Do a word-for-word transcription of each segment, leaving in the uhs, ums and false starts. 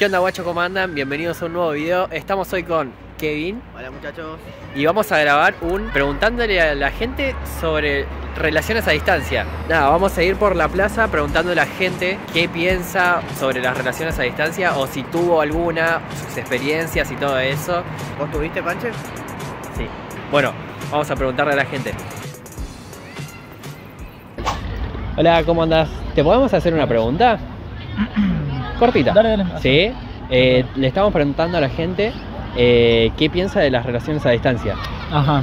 ¿Qué onda, guacho? ¿Cómo andan? Bienvenidos a un nuevo video. Estamos hoy con Kevin. Hola, muchachos. Y vamos a grabar un preguntándole a la gente sobre relaciones a distancia. Nada, vamos a ir por la plaza preguntando a la gente qué piensa sobre las relaciones a distancia, o si tuvo alguna, sus experiencias y todo eso. ¿Vos tuviste, Panche? Sí. Bueno, vamos a preguntarle a la gente. Hola, ¿cómo andás? ¿Te podemos hacer una pregunta? Cortita. Dale, dale. Sí. Eh, le estamos preguntando a la gente eh, qué piensa de las relaciones a distancia. Ajá.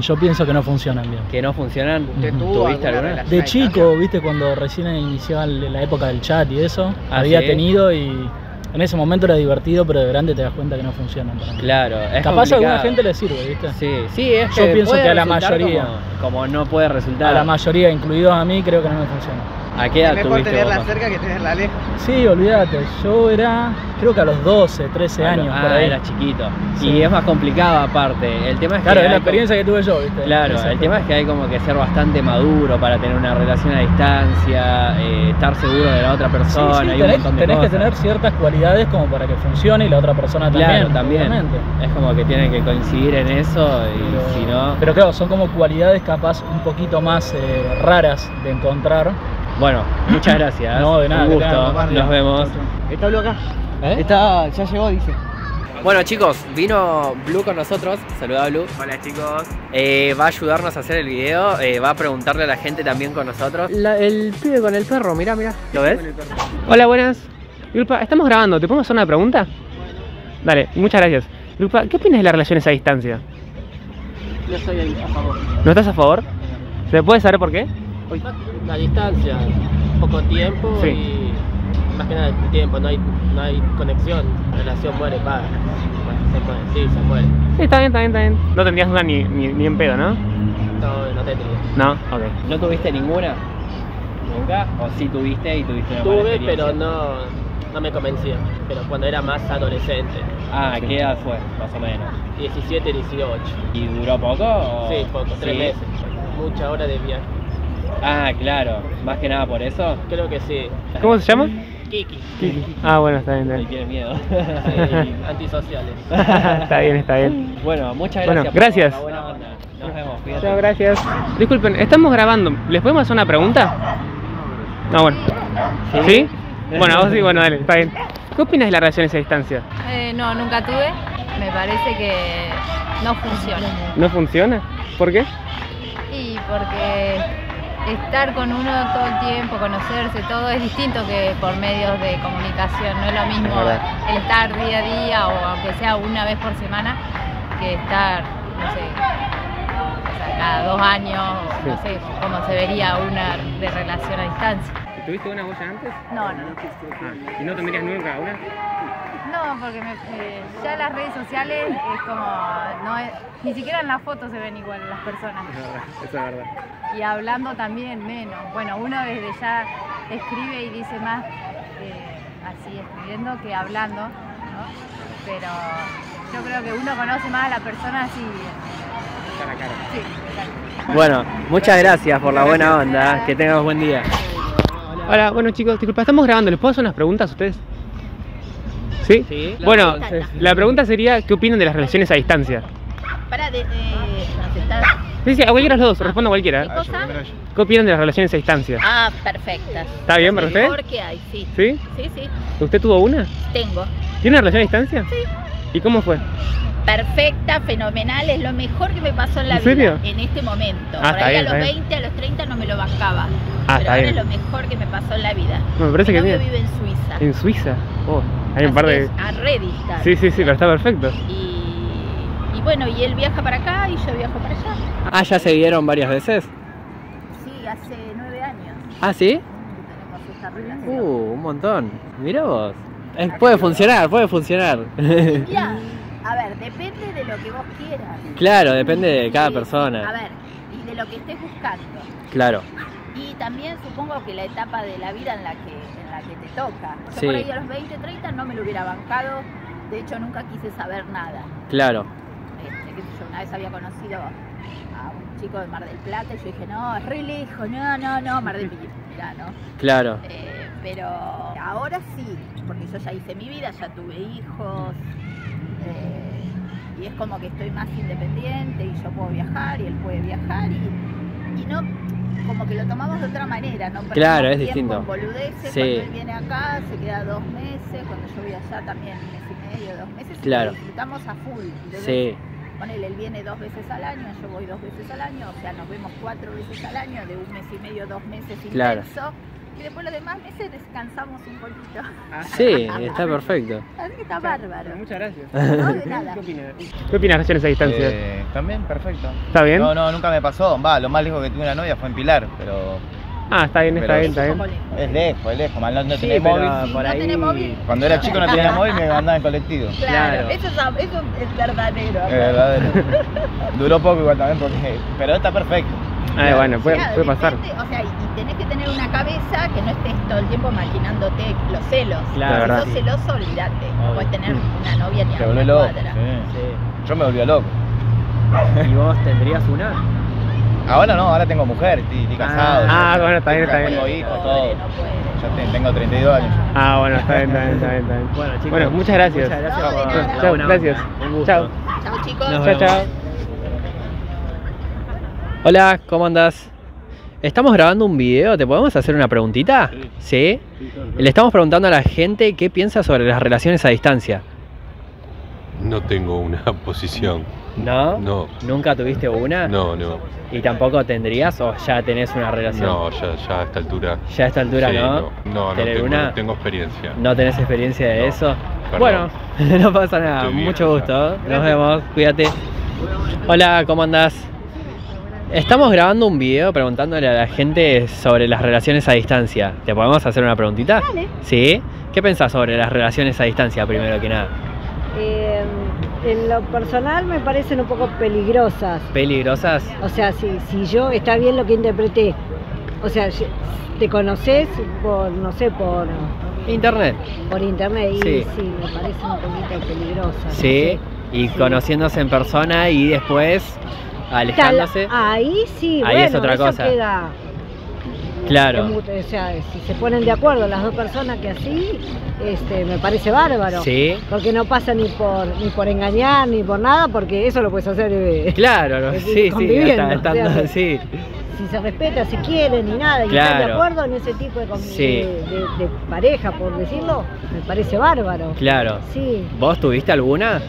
Yo pienso que no funcionan bien. ¿Que no funcionan? ¿Tuviste alguna? De chico, viste, cuando recién iniciaba la época del chat y eso, ah, había sí. tenido y en ese momento era divertido, pero de grande te das cuenta que no funcionan. Claro. Es Capaz complicado. A alguna gente le sirve, ¿viste? Sí, sí. Es que yo pienso que a la mayoría. Como, como no puede resultar. A la mayoría, incluidos a mí, creo que no me funciona. ¿A qué edad tuviste? Es mejor tenerla cerca que tenerla lejos. Sí, olvídate. Yo era, creo que a los doce, trece claro. años. Ah, por ahí. Era chiquito. Sí. Y es más complicado aparte. El tema es que claro, es la experiencia como... que tuve yo, ¿viste? Claro, el problema. tema es que hay como que ser bastante maduro para tener una relación a distancia, eh, estar seguro de la otra persona. Sí, sí, hay tenés, un montón de tenés cosas. que tener ciertas cualidades como para que funcione y la otra persona claro, también. también. Es como que tienen que coincidir en eso y pero, si no... Pero claro, son como cualidades capaz un poquito más eh, raras de encontrar. Bueno, muchas gracias. No, de nada. Un gusto. Claro, nos bien. vemos. ¿Está Blu acá? ¿Eh? Está, ya llegó, dice. Bueno, chicos, vino Blu con nosotros. Saluda a Blu. Hola, chicos. Eh, va a ayudarnos a hacer el video. Eh, va a preguntarle a la gente también con nosotros. La, el pibe con el perro, mirá, mirá. ¿Lo ves? Hola, buenas. Lupa, estamos grabando. ¿Te podemos hacer una pregunta? Bueno. Dale, muchas gracias. Lupa, ¿qué opinas de las relaciones a distancia? No estoy a favor. ¿No estás a favor? ¿Se puede saber por qué? La distancia, poco tiempo sí. y más que nada el tiempo, no hay, no hay conexión, la relación muere, va, se muere, sí, se muere. Sí, está bien, está bien, está bien. No tendrías una ni, ni, ni en pedo, ¿no? No, no tendría. No, ok. ¿No tuviste ninguna? ¿Nunca? ¿O sí tuviste y tuviste una mala experiencia? Tuve, pero no... No me convencía, pero cuando era más adolescente. Ah, sí. ¿Qué edad fue, más o menos? diecisiete, dieciocho. ¿Y duró poco? O... Sí, poco, tres sí. meses. Mucha hora de viaje. Ah, claro. ¿Más que nada por eso? Creo que sí. ¿Cómo se llama? Kiki. Kiki. Ah, bueno, está bien, está bien. Tiene miedo. Sí, antisociales. Está bien, está bien. Bueno, muchas gracias. Bueno, gracias. Por la buena onda. Nos vemos, cuídate. Chao, gracias. Disculpen, estamos grabando. ¿Les podemos hacer una pregunta? No, bueno. ¿Sí? ¿Sí? Bueno, vos sí, bueno, dale, está bien. ¿Qué opinas de las relaciones a distancia? Eh, no, nunca tuve. Me parece que no funciona. ¿No funciona? ¿Por qué? Y porque... estar con uno todo el tiempo, conocerse, todo es distinto que por medios de comunicación. No es lo mismo el estar día a día o aunque sea una vez por semana que estar, no sé, o sea, cada dos años, sí. no sé, cómo se vería una de relación a distancia. ¿Tuviste una boya antes? No, no. Ah, ¿y no te miras nunca una? No, porque me, eh, ya las redes sociales es como, no es, ni siquiera en las fotos se ven igual las personas. No, eso es verdad. Y hablando también menos. Bueno, uno desde ya escribe y dice más eh, así escribiendo que hablando, ¿no? Pero yo creo que uno conoce más a la persona así. Cara a cara. Sí, claro. Bueno, muchas gracias por la buena onda. Que tengas buen día. Hola, bueno chicos, disculpa, estamos grabando. ¿Les puedo hacer unas preguntas a ustedes? ¿Sí? Sí. Bueno, entonces, la pregunta sería, ¿qué opinan de las relaciones a distancia? Para de... de sí, sí, a cualquiera de los dos, respondo a cualquiera. ¿Qué cosa? ¿Qué opinan de las relaciones a distancia? Ah, perfectas. ¿Está bien para usted? Mejor que hay, sí. ¿Sí? Sí, sí. ¿Usted tuvo una? Tengo. ¿Tiene una relación a distancia? Sí. ¿Y cómo fue? Perfecta, fenomenal, es lo mejor que me pasó en la ¿En serio? vida en este momento. Ah, Por ahí bien, a los veinte, bien. a los treinta no me lo bajaba. Ah, pero ahora bien. es lo mejor que me pasó en la vida. No, me parece Mi que vive en Suiza. ¿En Suiza? Oh. Hay un par de... A redistar. Sí, sí, sí, pero está perfecto. Y, y bueno, y él viaja para acá y yo viajo para allá. Ah, ¿ya se vieron varias veces? Sí, hace nueve años. ¿Ah, sí? Uh, un montón. Mirá vos. Es, puede funcionar, puede funcionar. Ya, a ver, depende de lo que vos quieras. Claro, depende de cada persona. A ver, y de lo que estés buscando. Claro. Y también supongo que la etapa de la vida en la que, en la que te toca. Yo sí. por ahí a los veinte, treinta no me lo hubiera bancado, de hecho nunca quise saber nada. Claro. Este, qué sé yo, una vez había conocido a un chico de Mar del Plata y yo dije, no, es re lejos, no, no, no, Mar del Plata, ¿no? Claro. Eh, pero ahora sí, porque yo ya hice mi vida, ya tuve hijos, eh, y es como que estoy más independiente y yo puedo viajar y él puede viajar y, y no, como que lo tomamos de otra manera, no. Claro, es distinto. Boludeces, sí. Cuando él viene acá se queda dos meses, cuando yo voy allá también un mes y medio, dos meses, claro. Y disfrutamos a full. Entonces, sí. Con él, él viene dos veces al año, yo voy dos veces al año, o sea, nos vemos cuatro veces al año, de un mes y medio, dos meses intenso. Claro. Y después los demás meses descansamos un poquito. Ah, sí, está perfecto. Así que está bárbaro. Muchas gracias. No, de nada. ¿Qué opinas? ¿Qué opinas de hacer esa distancia? Eh, También, perfecto. ¿Está bien? No, no, nunca me pasó. Va, lo más lejos que tuve una novia fue en Pilar, pero... Ah, está bien, está bien, está bien. Es lejos, es lejos. No, no sí, tenés móvil. Sí, por no ahí... tenés móvil. Cuando era chico no tenía móvil, me andaba en colectivo. Claro, claro. Eso, es, eso es verdadero. Es verdadero. Duró poco igual también, porque... pero está perfecto. Ah, bueno, puede, claro, puede pasar. Repente, o sea, y tenés que tener una cabeza que no estés todo el tiempo maquinándote los celos. Claro, si sos celoso, olvidate. No puedes tener una novia ni a una cuadra. Sí. Sí. Yo me volví loco. ¿Y vos tendrías una? Ahora no, ahora tengo mujer, estoy, estoy casado. Ah, yo, bueno, está bien, está bien. Tengo hijos, todo. No, yo tengo treinta y dos años. Ah, bueno, está bien, está bien, está bien. Está bien. Bueno, chicos, bueno, muchas gracias. Muchas gracias. No, de nada. Chau, gracias. Un gusto. Chau. Chau, chicos. Nos vemos. Chau, chau. Hola, ¿cómo andás? Estamos grabando un video, ¿te podemos hacer una preguntita? Sí. ¿Sí? Le estamos preguntando a la gente qué piensa sobre las relaciones a distancia. No tengo una posición. ¿No? No. ¿Nunca tuviste una? No, no. ¿Y tampoco tendrías o ya tenés una relación? No, ya, ya a esta altura. ¿Ya a esta altura sí, no? No, no, no tengo, una... no tengo experiencia. ¿No tenés experiencia de no, eso? Perdón. Bueno, no pasa nada. Estoy Mucho bien, gusto. Nos Gracias. vemos, cuídate. Hola, ¿cómo andás? Estamos grabando un video preguntándole a la gente sobre las relaciones a distancia. ¿Te podemos hacer una preguntita? Dale. ¿Sí? ¿Qué pensás sobre las relaciones a distancia, primero que nada? Eh, en lo personal me parecen un poco peligrosas. ¿Peligrosas? O sea, si, si yo... Está bien lo que interpreté. O sea, te conoces por, no sé, por... Internet. Por internet, y sí, sí me parecen un poquito peligrosas. Sí, no sé. Y sí, conociéndose en persona y después... alejándose. Ahí sí, ahí bueno, es otra eso cosa. Queda, claro. Que, o sea, si se ponen de acuerdo las dos personas que así, este, me parece bárbaro. Sí. Porque no pasa ni por ni por engañar ni por nada, porque eso lo puedes hacer. Eh, claro, eh, sí, sí, está, está, o sea, no, sí. Si se respeta, si quieren ni nada, y claro, están de acuerdo en ese tipo de, sí, de, de, de pareja, por decirlo, me parece bárbaro. Claro. Sí. ¿Vos tuviste alguna?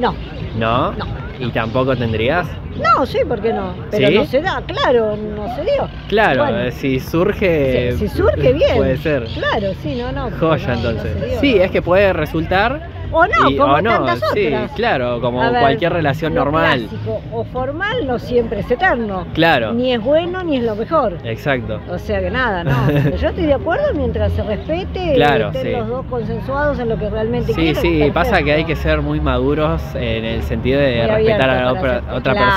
No. ¿No? No. ¿Y tampoco tendrías? No, sí, ¿por qué no? Pero ¿sí? No se da, claro, no se dio. Claro, bueno, si surge... Si, si surge bien. Puede ser. Claro, sí, no, no. Joya, no, entonces. No dio, sí, no. Es que puede resultar... O no, y, como o tantas no, otras. Sí, claro, como ver, cualquier relación normal. Clásico o formal no siempre es eterno. Claro. Ni es bueno ni es lo mejor. Exacto. O sea que nada, no. Yo estoy de acuerdo mientras se respete, claro, y estén sí, los dos consensuados en lo que realmente quieren. Sí, quiero, sí, pasa perfecto, que hay que ser muy maduros en el sentido de muy respetar a la otra, otra claro,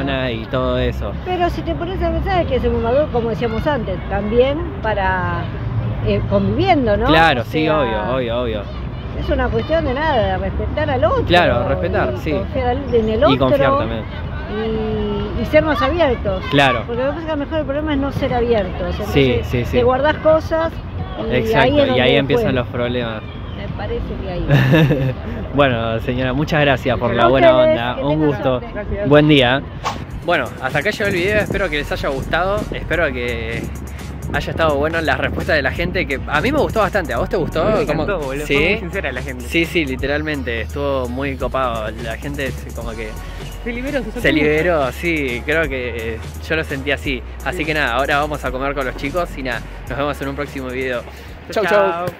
persona y todo eso. Pero si te pones a pensar, hay que ser muy maduro, como decíamos antes, también para eh, conviviendo, ¿no? Claro, o sea, sí, obvio, obvio, obvio. Es una cuestión de nada, de respetar al otro. Claro, respetar, sí. Confiar en el otro. Y confiar también. Y, y ser más abiertos. Claro. Porque lo que pasa es que a lo mejor el problema es no ser abiertos. Sí, sí, sí. Te guardás cosas. Y exacto, ahí y ahí empiezan los problemas. Me parece que ahí. Bueno, señora, muchas gracias por la buena onda. Un gusto. Gracias. Buen día. Bueno, hasta acá llegó el video. Espero que les haya gustado. Espero que... haya estado bueno la respuesta de la gente, que a mí me gustó bastante. ¿A vos te gustó? Me encantó, boludo. ¿Sí? Fue muy sincera la gente. Sí, sí, literalmente, estuvo muy copado. La gente como que... Se liberó. Se, se liberó, sí, creo que yo lo sentí así. Así sí, que nada, ahora vamos a comer con los chicos y nada, nos vemos en un próximo video. Chau, chau. Chau.